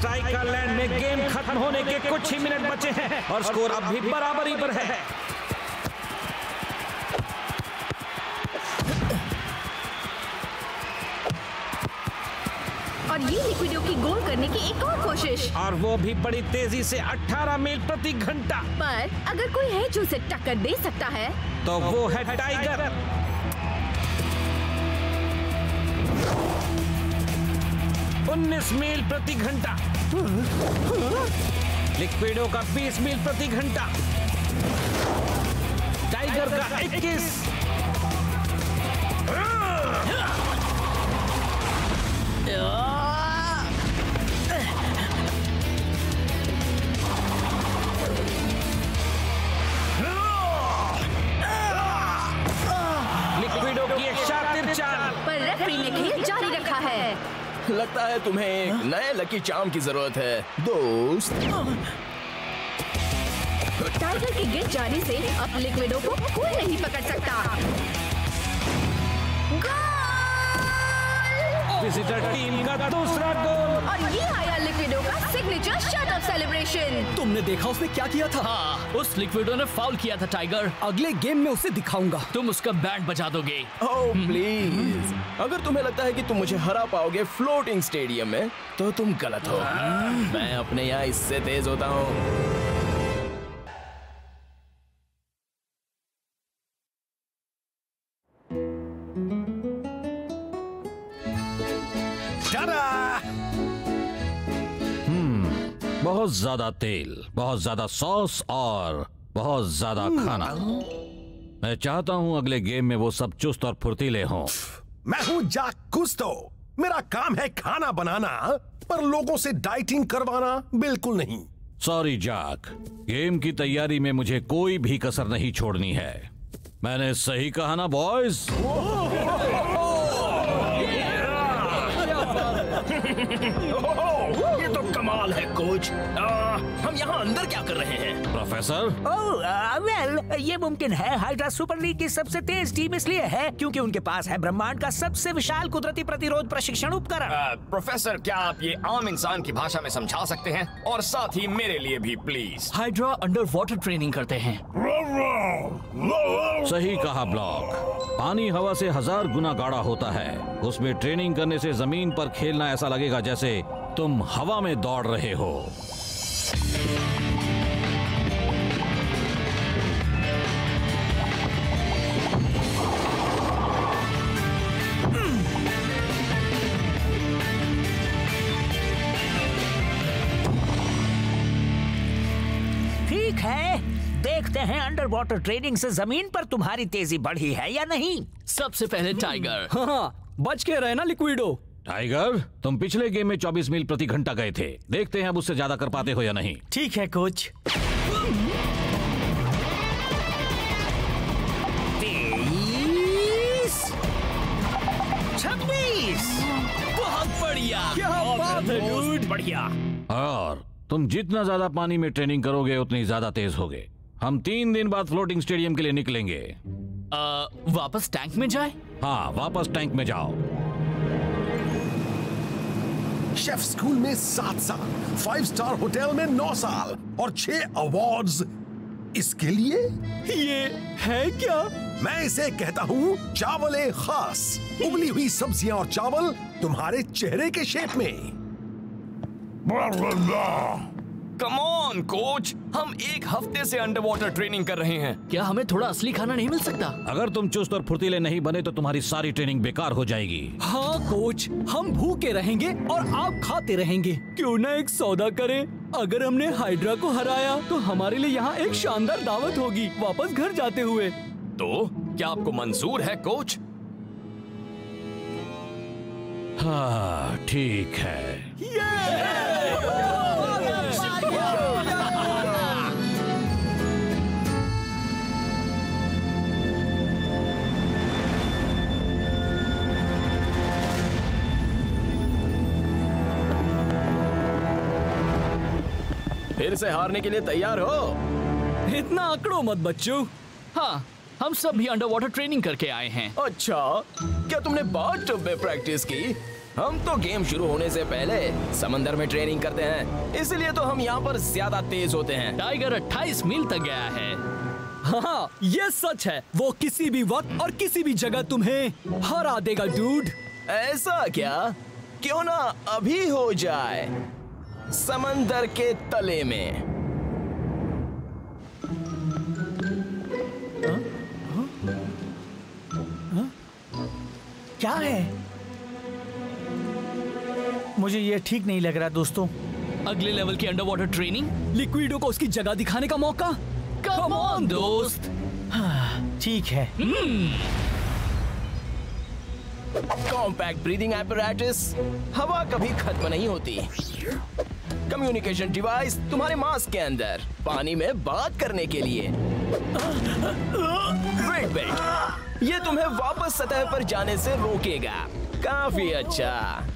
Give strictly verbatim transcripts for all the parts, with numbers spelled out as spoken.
स्ट्राइकरलैंड में गेम खत्म होने के कुछ ही मिनट बचे हैं और स्कोर अब भी बराबरी पर है। और ये लिक्विडो की गोल करने की एक और कोशिश, और वो भी बड़ी तेजी से अठारह मील प्रति घंटा। पर अगर कोई है जो उसे टक्कर दे सकता है तो वो है टाइगर। उन्नीस मील प्रति घंटा। लिक्विडो का बीस मील प्रति घंटा, टाइगर का इक्कीस। लिक्विडो की एक शातिर चाल, पर रेफरी ने खेल जारी रखा है। लगता है तुम्हें एक नए लकी चार्म की जरूरत है दोस्त। टाइगर के गिर जाने से अब लिक्विडो को कोई नहीं पकड़ सकता। विजिटर टीम का दूसरा गोल, और ये आया लिक्विडो का सिग्नेचर शट ऑफ सेलिब्रेशन। तुमने देखा उसने क्या किया था? हाँ, उस लिक्विडो ने फाउल किया था टाइगर। अगले गेम में उसे दिखाऊंगा, तुम उसका बैंड बजा दोगे। ओह प्लीज, अगर तुम्हें लगता है कि तुम मुझे हरा पाओगे फ्लोटिंग स्टेडियम में तो तुम गलत हो। मैं अपने यहाँ इससे तेज होता हूँ। बहुत ज्यादा तेल, बहुत ज्यादा सॉस और बहुत ज्यादा खाना। मैं चाहता हूँ अगले गेम में वो सब चुस्त और फुर्तीले हों। मैं हूँ जैक कुस्तो, मेरा काम है खाना बनाना, पर लोगों से डाइटिंग करवाना बिल्कुल नहीं। सॉरी जैक, गेम की तैयारी में मुझे कोई भी कसर नहीं छोड़नी है। मैंने सही कहा ना बॉयज? ये तो कमाल है कोच। आ, हम यहाँ अंदर क्या कर रहे हैं प्रोफेसर? ओह वेल, ये मुमकिन है हाइड्रा सुपर लीग की सबसे तेज टीम इसलिए है क्योंकि उनके पास है ब्रह्मांड का सबसे विशाल कुदरती प्रतिरोध प्रशिक्षण उपकरण। प्रोफेसर, क्या आप ये आम इंसान की भाषा में समझा सकते हैं? और साथ ही मेरे लिए भी please. Hydra under water training करते हैं। सही कहा ब्लॉक, पानी हवा से हजार गुना गाढ़ा होता है। उसमें ट्रेनिंग करने से जमीन पर खेलना ऐसा लगेगा जैसे तुम हवा में दौड़ रहे हो। ठीक है, देखते हैं अंडर वाटर ट्रेनिंग से जमीन पर तुम्हारी तेजी बढ़ी है या नहीं। सबसे पहले टाइगर। हाँ, बच के रहना लिक्विडो। टाइगर, तुम पिछले गेम में चौबीस मील प्रति घंटा गए थे, देखते हैं अब उससे ज्यादा कर पाते हो या नहीं। ठीक है कोच। छब्बीस, बहुत बढ़िया, क्या बात है डूड, बढ़िया। और तुम जितना ज्यादा पानी में ट्रेनिंग करोगे उतनी ज्यादा तेज होगे। हम तीन दिन बाद फ्लोटिंग स्टेडियम के लिए निकलेंगे। आ, वापस टैंक में जाए? हाँ, वापस टैंक में जाओ। शेफ स्कूल में सात साल, फाइव स्टार होटल में नौ साल और छह अवार्ड्स, इसके लिए ये है क्या? मैं इसे कहता हूँ चावले खास। उबली हुई सब्जियां और चावल तुम्हारे चेहरे के शेप में। कम ऑन कोच, हम एक हफ्ते से अंडर वाटर ट्रेनिंग कर रहे हैं, क्या हमें थोड़ा असली खाना नहीं मिल सकता? अगर तुम चुस्त और फुर्तीले नहीं बने तो तुम्हारी सारी ट्रेनिंग बेकार हो जाएगी। हाँ कोच, हम भूखे रहेंगे और आप खाते रहेंगे। क्यों ना एक सौदा करें, अगर हमने हाइड्रा को हराया तो हमारे लिए यहाँ एक शानदार दावत होगी वापस घर जाते हुए। तो क्या आपको मंजूर है कोच? हाँ ठीक है। ये! फिर से हारने के लिए तैयार हो? इतना आंकड़ों मत बच्चों। हाँ, हम सब भी अंडर वाटर ट्रेनिंग करके आए हैं। अच्छा, क्या तुमने बाथटब में प्रैक्टिस की? हम तो गेम शुरू होने से पहले समंदर में ट्रेनिंग करते हैं, इसलिए तो हम यहाँ पर ज्यादा तेज होते हैं। टाइगर अट्ठाईस मील तक गया है। हाँ, ये सच है, वो किसी भी वक्त और किसी भी जगह तुम्हें हरा देगा डूड। ऐसा क्या? क्यों ना अभी हो जाए, समंदर के तले में। हा? हा? हा? क्या है? मुझे ये ठीक नहीं लग रहा दोस्तों। अगले लेवल की अंडर वाटर ट्रेनिंग, लिक्विडो को उसकी जगह दिखाने का मौका। कम ऑन दोस्त। ठीक है। कॉम्पैक्ट ब्रीदिंग एपरेटस, हवा कभी खत्म नहीं होती। कम्युनिकेशन डिवाइस तुम्हारे मास्क के अंदर, पानी में बात करने के लिए। वेट वेट, ये तुम्हें वापस सतह पर जाने से रोकेगा। काफी अच्छा।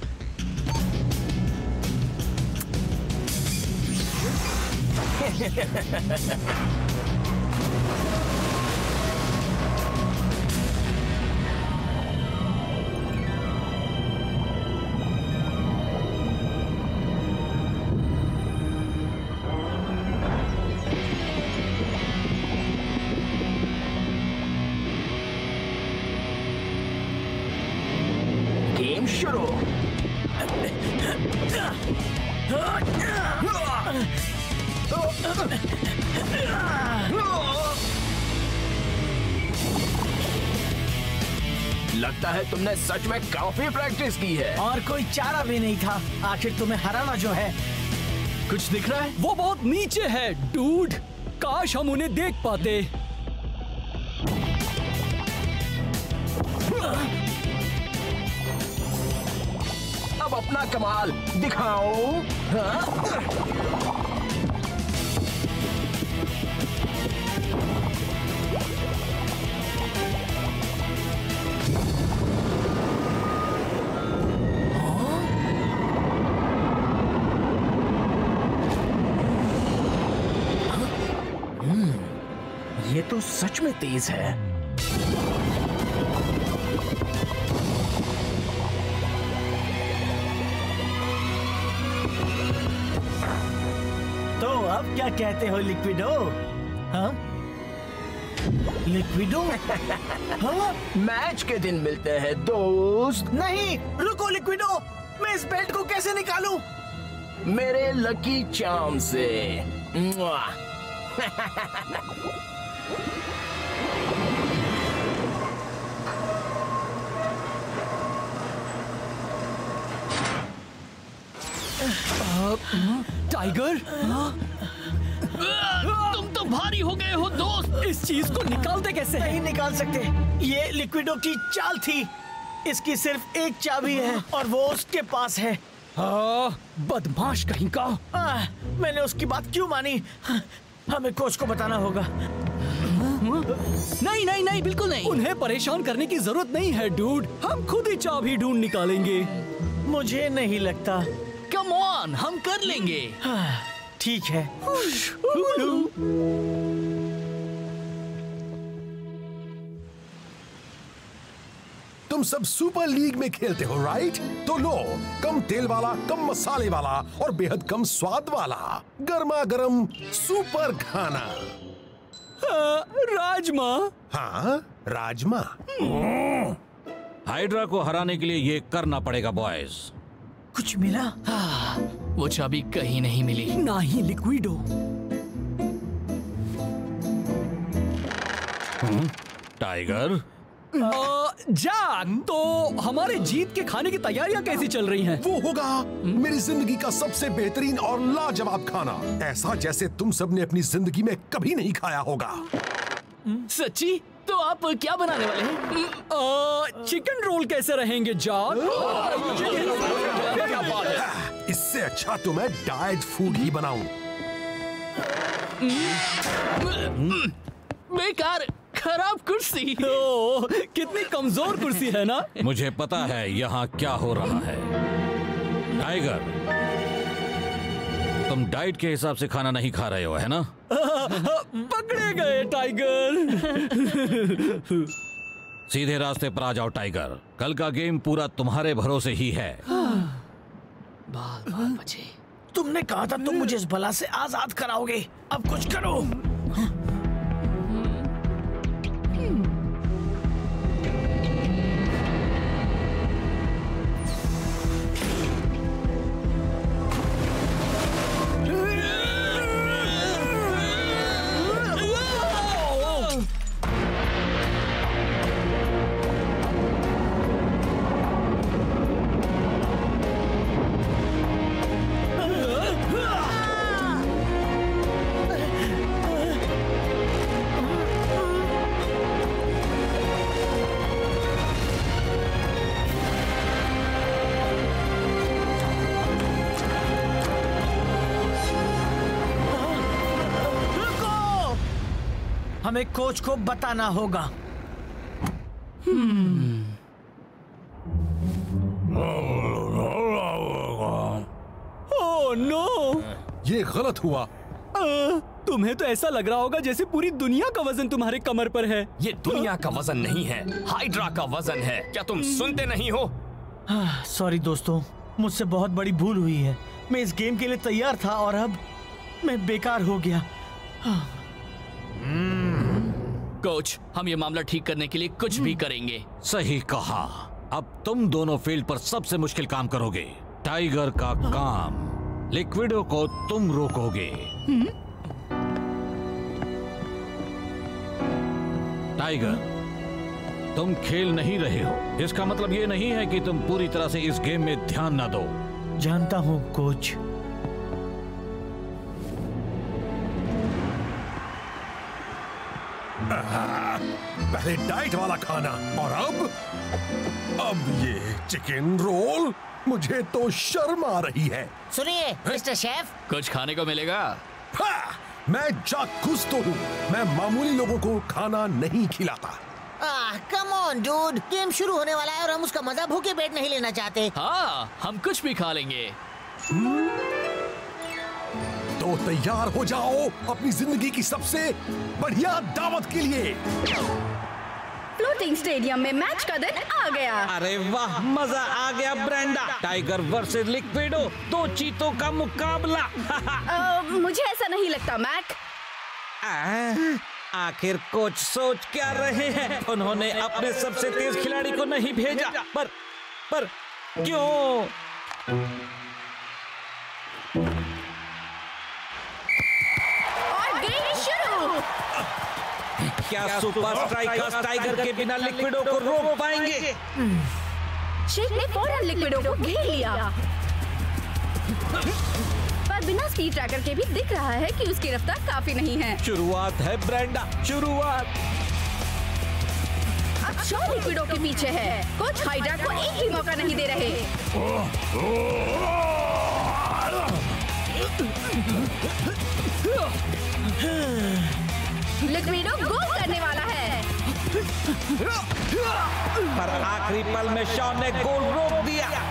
गेम शुरू। लगता है तुमने सच में काफी प्रैक्टिस की है। और कोई चारा भी नहीं था, आखिर तुम्हें हराना जो है। कुछ दिख रहा है? वो बहुत नीचे है डूड, काश हम उन्हें देख पाते। अब अपना कमाल दिखाओ। हाँ? ये तो सच में तेज है। तो अब क्या कहते हो लिक्विडो? हाँ? लिक्विडो? हाँ? मैच के दिन मिलते हैं दोस्त। नहीं, रुको लिक्विडो, मैं इस बेल्ट को कैसे निकालूं? मेरे लकी चार्म से। टाइगर, तुम तो भारी हो गए हो दोस्त। इस चीज को निकालते कैसे? नहीं निकाल सकते, ये लिक्विडो की चाल थी। इसकी सिर्फ एक चाबी है और वो उसके पास है। हाँ, बदमाश कहीं का। आ, मैंने उसकी बात क्यों मानी? हमें कोच को बताना होगा। नहीं नहीं नहीं, बिल्कुल नहीं। उन्हें परेशान करने की जरूरत नहीं है डूड, हम खुद ही चाबी ढूंढ निकालेंगे। मुझे नहीं लगता। कम ऑन, हम कर लेंगे। ठीक है। तुम सब सुपर लीग में खेलते हो राइट? तो लो, कम तेल वाला, कम मसाले वाला और बेहद कम स्वाद वाला गर्मा गर्म सुपर खाना। हाँ, राजमा। हाँ, राजमा। हाइड्रा को हराने के लिए ये करना पड़ेगा बॉयज। कुछ मिला? हाँ, वो चाबी कहीं नहीं मिली, ना ही लिक्विडो। टाइगर, जाग, तो हमारे जीत के खाने की तैयारियां कैसी चल रही हैं? वो होगा मेरी जिंदगी का सबसे बेहतरीन और लाजवाब खाना, ऐसा जैसे तुम सबने अपनी जिंदगी में कभी नहीं खाया होगा। सच्ची? तो आप क्या बनाने वाले हैं? चिकन रोल कैसे रहेंगे जाग? क्या बात है? इससे अच्छा तो मैं डाइट फूड ही बनाऊं। बेकार, खराब कुर्सी। ओ, कितनी कमजोर कुर्सी है ना। मुझे पता है यहाँ क्या हो रहा है। टाइगर, तुम डाइट के हिसाब से खाना नहीं खा रहे हो, है ना? पकड़े गए टाइगर। सीधे रास्ते पर आ जाओ टाइगर, कल का गेम पूरा तुम्हारे भरोसे ही है। बाल बाल बचे। तुमने कहा था तुम मुझे इस बला से आजाद कराओगे, अब कुछ करो। हमें कोच को बताना होगा। ओह नो, ये गलत हुआ। आ, तुम्हें तो ऐसा लग रहा होगा जैसे पूरी दुनिया का वजन तुम्हारे कमर पर है। ये दुनिया का वजन नहीं है, हाइड्रा का वजन है। क्या तुम सुनते नहीं हो? सॉरी दोस्तों, मुझसे बहुत बड़ी भूल हुई है। मैं इस गेम के लिए तैयार था और अब मैं बेकार हो गया। कोच, हम ये मामला ठीक करने के लिए कुछ भी करेंगे। सही कहा। अब तुम दोनों फील्ड पर सबसे मुश्किल काम करोगे। टाइगर का काम, लिक्विडो को तुम रोकोगे। टाइगर, तुम खेल नहीं रहे हो, इसका मतलब ये नहीं है कि तुम पूरी तरह से इस गेम में ध्यान ना दो। जानता हूँ कोच। पहले डाइट वाला खाना और अब अब ये चिकन रोल। मुझे तो शर्म आ रही है। सुनिए मिस्टर शेफ, कुछ खाने को मिलेगा? हाँ, मैं जैक कुस्तो हूँ। मैं मामूली लोगों को खाना नहीं खिलाता। Ah, come on dude, game शुरू होने वाला है और हम उसका मजा भूखे पेट नहीं लेना चाहते। हाँ, हम कुछ भी खा लेंगे। तो तैयार हो जाओ अपनी जिंदगी की सबसे बढ़िया दावत के लिए। फ्लोटिंग स्टेडियम में मैच का दिन आ गया। अरे वाह, मजा आ गया ब्रेंडा। टाइगर वर्सेस लिक्विडो, दो चीतों का मुकाबला। आ, मुझे ऐसा नहीं लगता मैक। आखिर कोच सोच क्या रहे हैं? उन्होंने अपने सबसे तेज खिलाड़ी को नहीं भेजा, पर पर क्यों? क्या सुपर स्ट्राइकर्स टाइगर के बिना लिक्विडो को रोक पाएंगे? शेख ने फौरन लिक्विडो को घेर लिया, पर बिना स्पीड ट्रैकर के भी दिख रहा है कि उसकी रफ्तार काफी नहीं है। शुरुआत है ब्रेंडा, शुरुआत। अब शॉ लिक्विडो के पीछे है। कोच हाइड्रा को एक भी मौका नहीं दे रहे। लिक्विडो गोल करने वाला है, पर आखिरी पल में शॉ ने गोल रोक दिया।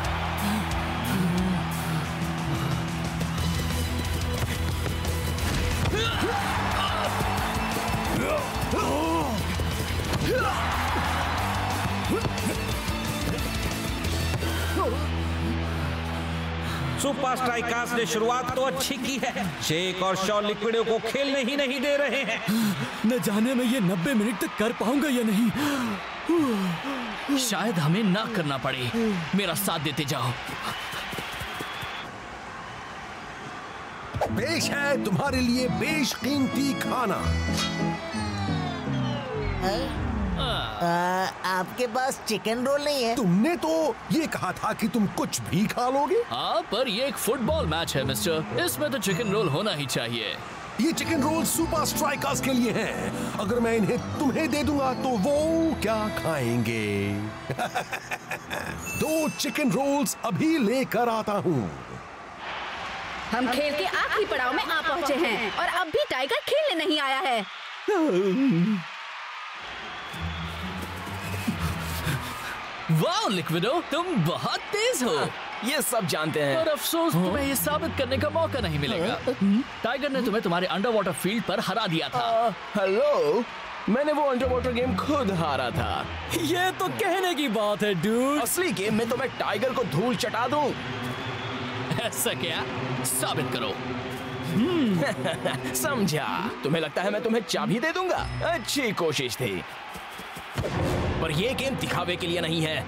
सुपर स्ट्राइकर्स ने शुरुआत तो अच्छी की है। शेक और शॉ लिक्विडो को खेलने ही नहीं दे रहे हैं। न जाने मैं ये नब्बे मिनट तक कर पाऊंगा या नहीं। शायद हमें ना करना पड़े। मेरा साथ देते जाओ। पेश है तुम्हारे लिए बेशकीमती खाना। आ, आपके पास चिकन रोल नहीं है? तुमने तो ये कहा था कि तुम कुछ भी खा लोगे। हाँ, पर ये एक फुटबॉल मैच है मिस्टर, इसमें तो चिकन रोल होना ही चाहिए। ये चिकन रोल सुपर स्ट्राइकर्स के लिए है। अगर मैं इन्हें तुम्हें दे दूंगा तो वो क्या खाएंगे? दो चिकन रोल्स अभी लेकर आता हूँ। हम खेल के आखिरी पड़ाव में आ पहुँचे हैं और अब भी टाइगर खेलने नहीं आया है। वाह लिक्विडो, तुम बहुत तेज हो। हाँ, ये सब जानते हैं पर अफसोस तुम्हें ये साबित करने का मौका नहीं मिलेगा। टाइगर ने तुम्हें तुम्हारे अंडर वाटर फील्ड पर हरा दिया था। हेलो, मैंने वो अंडर वाटर गेम खुद हारा था। ये तो कहने की बात है डूड। असली गेम में तो मैं टाइगर को धूल चटा दूं। ऐसा क्या? साबित करो। हम्म समझा। तुम्हें लगता है मैं तुम्हें चाबी दे दूंगा? अच्छी कोशिश थी, पर ये गेम दिखावे के लिए नहीं है,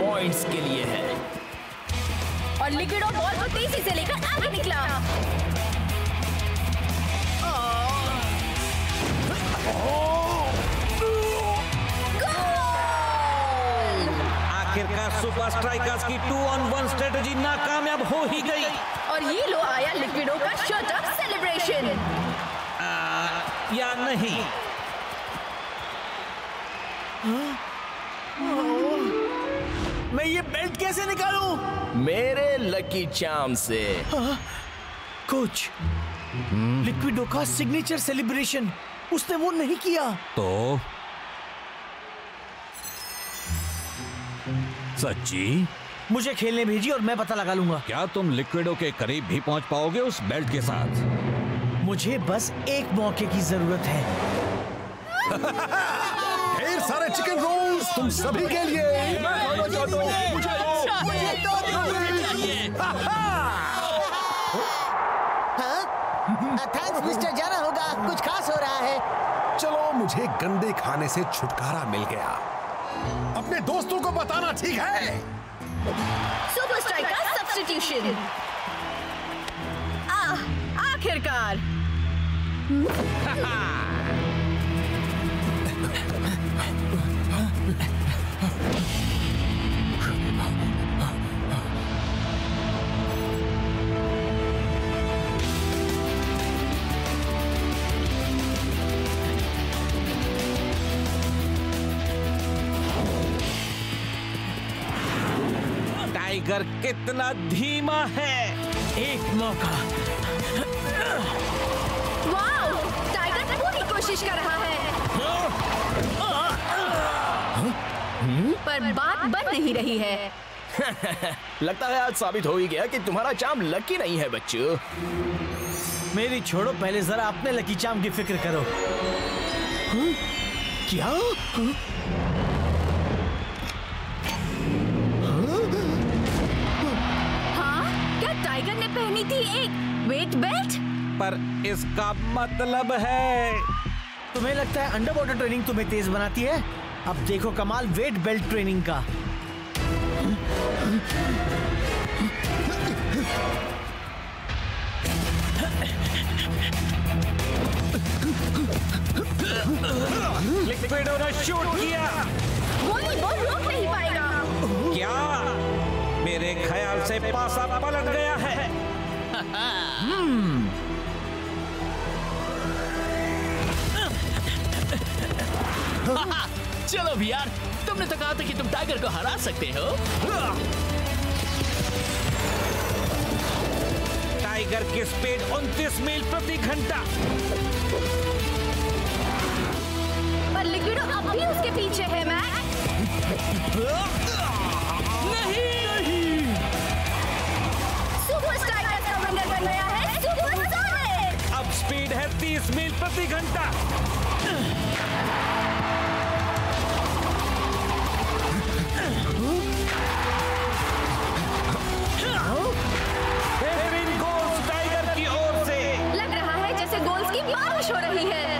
पॉइंट्स के लिए है। और लिक्विडो बॉल को तेजी से लेकर आगे निकला। आखिरकार सुपर स्ट्राइकर्स की टू ऑन वन स्ट्रेटेजी नाकामयाब हो ही गई। और ये लो आया लिक्विडो का शटअप सेलिब्रेशन। या नहीं? हाँ? मैं ये बेल्ट कैसे निकालूं? मेरे लकी चार्म से। हाँ? कोच, लिक्विडो का सिग्नेचर सेलिब्रेशन उसने वो नहीं किया तो? सच्ची? मुझे खेलने भेजी और मैं पता लगा लूंगा। क्या तुम लिक्विडो के करीब भी पहुंच पाओगे उस बेल्ट के साथ? मुझे बस एक मौके की जरूरत है। ढेर सारे चिकन रोल्स तुम सभी के लिए। मैं खाना चाहता हूँ। मुझे दो, मुझे दो, मुझे चाहिए। हाँ, थैंक्स मिस्टर जाना होगा, कुछ खास हो रहा है। चलो, मुझे गंदे खाने से छुटकारा मिल गया। अपने दोस्तों को बताना, ठीक है? Super striker substitution. आ, आखिरकार। टाइगर कितना धीमा है। एक मौका। वाओ, टाइगर पूरी कोशिश कर रहा है पर बात बन नहीं रही है। लगता है आज साबित हो ही गया कि तुम्हारा चाम लकी नहीं है बच्चों। मेरी छोड़ो, पहले जरा अपने लकी चाम की फिक्र करो। हुँ? क्या हुँ? हाँ, क्या टाइगर ने पहनी थी एक वेट बेल्ट? पर इसका मतलब है तुम्हें लगता है अंडर वाटर ट्रेनिंग तुम्हें तेज बनाती है? अब देखो कमाल वेट बेल्ट ट्रेनिंग का। लिक्विडो ने शूट किया। गोली बॉल रोक नहीं पाएगा। क्या? मेरे ख्याल से पासा पलट गया है। hmm. चलो भी यार, तुमने तो कहा था कि तुम टाइगर को हरा सकते हो। टाइगर की स्पीड उनतीस मील प्रति घंटा। पर लिक्विडो अब भी उसके पीछे है। मैं नहीं, नहीं। सुपर स्ट्राइकर का बंदर बन गया है। सुपर स्ट्राइकर अब स्पीड है तीस मील प्रति घंटा। बारिश हो रही है।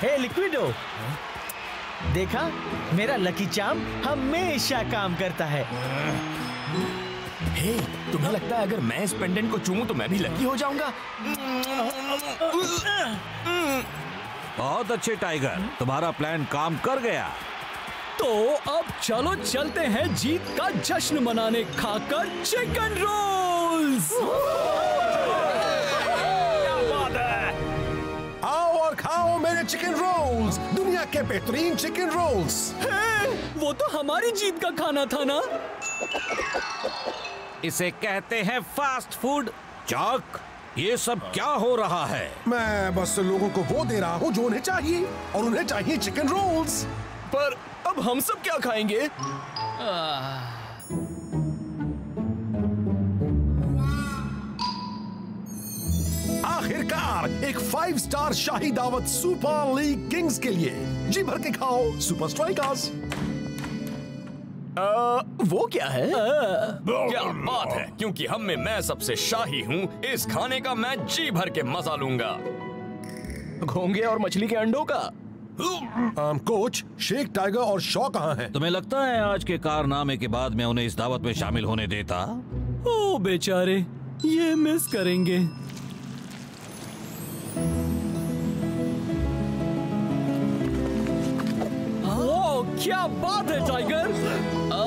हे लिक्विडो, देखा मेरा लकी चार्म हमेशा काम करता है। हे, तुम्हें लगता है अगर मैं इस पेंडेंट को चूमूं तो मैं भी लकी हो जाऊंगा? बहुत अच्छे टाइगर, तुम्हारा प्लान काम कर गया। तो अब चलो चलते हैं जीत का जश्न मनाने, खाकर चिकन रोल्स। खाओ मेरे चिकन रोल्स, दुनिया के बेहतरीन चिकन रोल्स। वो तो हमारी जीत का खाना था ना। इसे कहते हैं फास्ट फूड। चौक ये सब क्या हो रहा है? मैं बस लोगों को वो दे रहा हूँ जो उन्हें चाहिए, और उन्हें चाहिए चिकन रोल्स। पर अब हम सब क्या खाएंगे? आखिरकार एक फाइव स्टार शाही दावत सुपर लीग किंग्स के लिए। जी भर के खाओ सुपर स्ट्राइकर्स। आ, वो क्या है? क्या बात है, क्योंकि हम में मैं सबसे शाही हूँ। इस खाने का मैं जी भर के मजा लूंगा, घोंगे और मछली के अंडों का। आम, कोच, शेख, टाइगर और शॉ कहाँ हैं? तुम्हें लगता है आज के कारनामे के बाद मैं उन्हें इस दावत में शामिल होने देता? ओ बेचारे, ये मिस करेंगे। क्या बात है टाइगर! आ,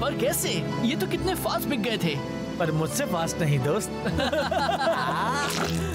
पर कैसे? ये तो कितने फास्ट बिक गए थे। पर मुझसे फास्ट नहीं दोस्त।